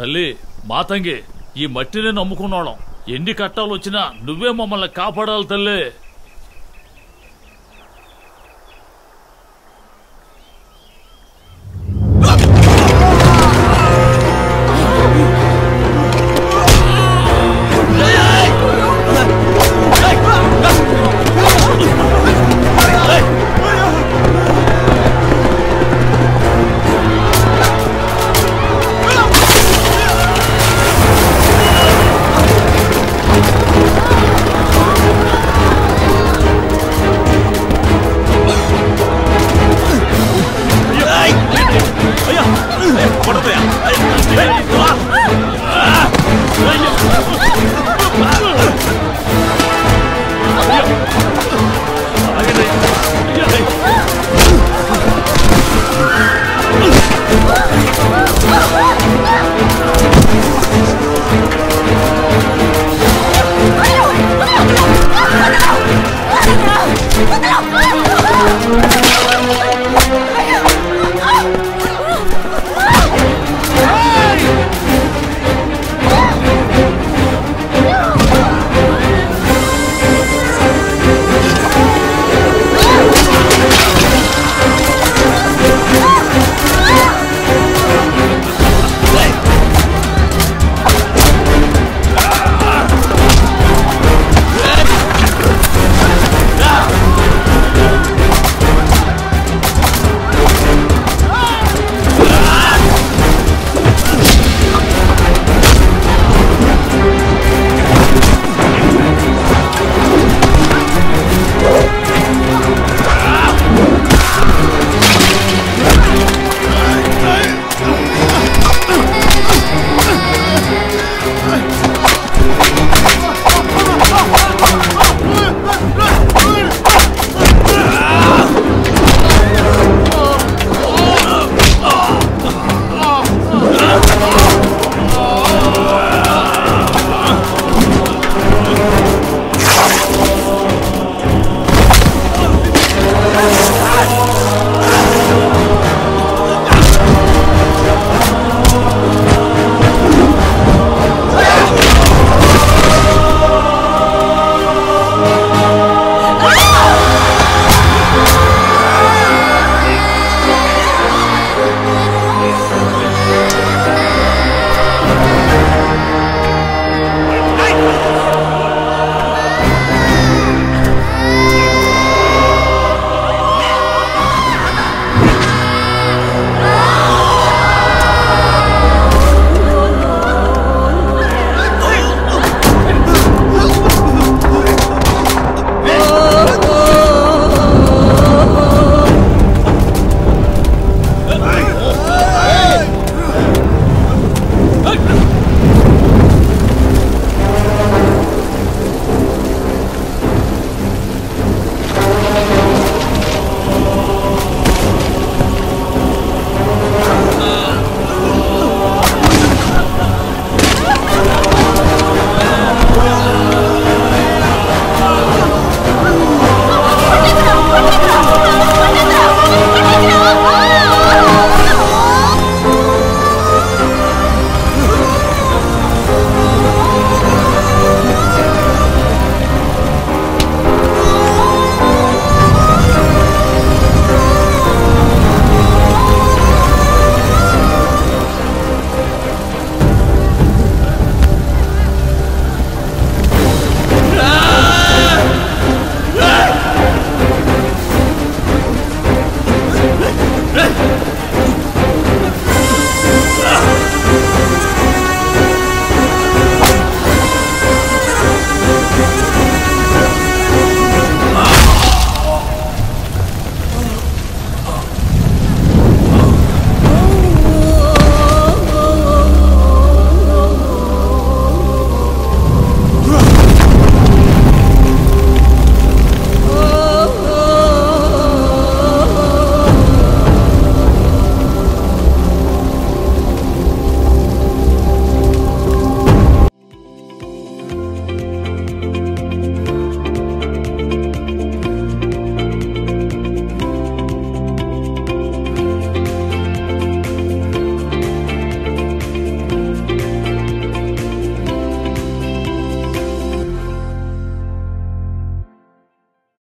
తల్లి మాతంగి ఈ మట్టిని నమ్ముకున్నాను ఎన్ని కట్టాలు వచ్చినా నువ్వే మమ్మల్ని కాపాడాలి తల్లి. What are they?